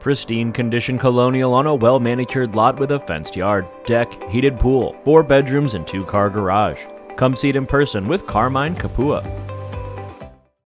Pristine condition colonial on a well-manicured lot with a fenced yard, deck, heated pool, 4 bedrooms and 2-car garage. Come see it in person with Carmine Capua.